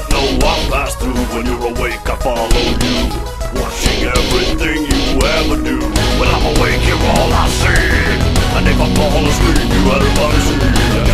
that no one pass through. When you're awake, I follow you, watching everything you ever do. When I'm awake, you're all I see, and if I fall asleep, you everybody see.